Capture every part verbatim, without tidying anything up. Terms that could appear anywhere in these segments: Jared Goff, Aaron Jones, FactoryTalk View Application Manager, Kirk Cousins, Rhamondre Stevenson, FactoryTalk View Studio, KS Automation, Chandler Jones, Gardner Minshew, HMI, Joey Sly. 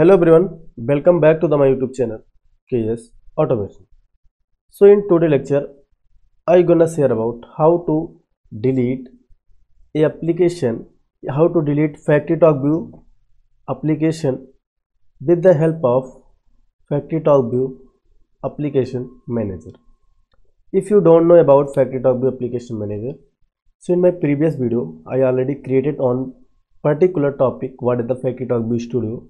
Hello everyone, welcome back to the my YouTube channel K S Automation. So in today lecture I gonna share about how to delete a application, how to delete FactoryTalk View application with the help of FactoryTalk View Application Manager. If you don't know about FactoryTalk View Application Manager, so in my previous video I already created on particular topic what is the FactoryTalk View Studio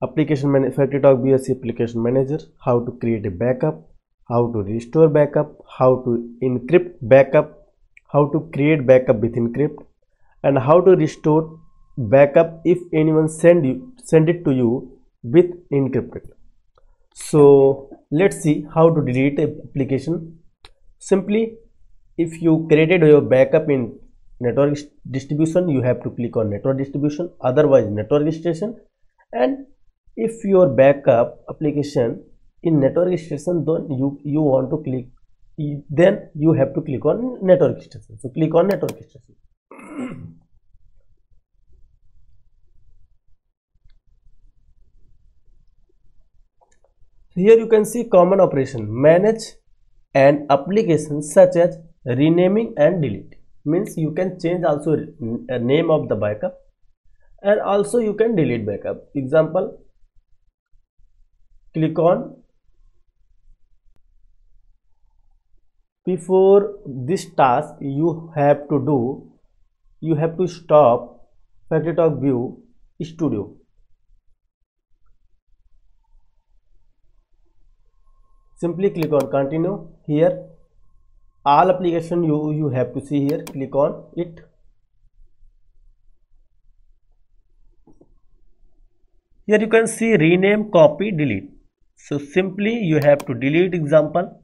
application manager, FactoryTalk View application manager, how to create a backup, how to restore backup, how to encrypt backup, how to create backup with encrypt, and how to restore backup if anyone send you send it to you with encrypted. So let's see how to delete an application. Simply, if you created your backup in network distribution, you have to click on network distribution, otherwise network registration. And if your backup application in network registration, then you you want to click, then you have to click on network registration. So click on network registration. Here you can see common operation, manage an application such as renaming and deleting. Means you can change also a name of the backup, and also you can delete backup. Example, click on, before this task you have to do, you have to stop FactoryTalk View Studio. Simply click on continue. Here all application you, you have to see here, click on it. Here you can see rename, copy, delete. So simply you have to delete. Example,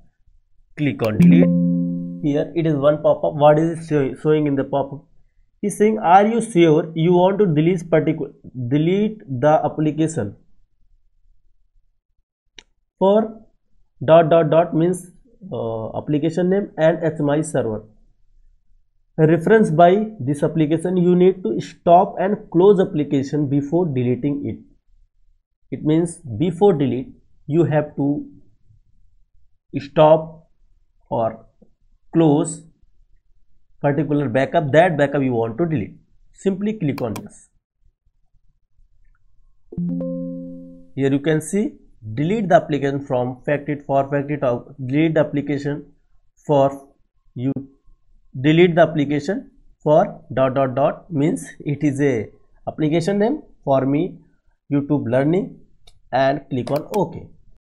click on delete. Here it is one pop-up. What is it showing in the pop-up? He is saying, are you sure you want to delete particular delete the application for dot dot dot, means uh, application name and H M I server reference by this application. You need to stop and close application before deleting it. It means before delete you have to stop or close particular backup, that backup you want to delete. Simply click on yes. Here you can see delete the application from factory for factory talk, delete the application for you delete the application for dot dot dot, means it is a application name for me YouTube learning, and click on OK.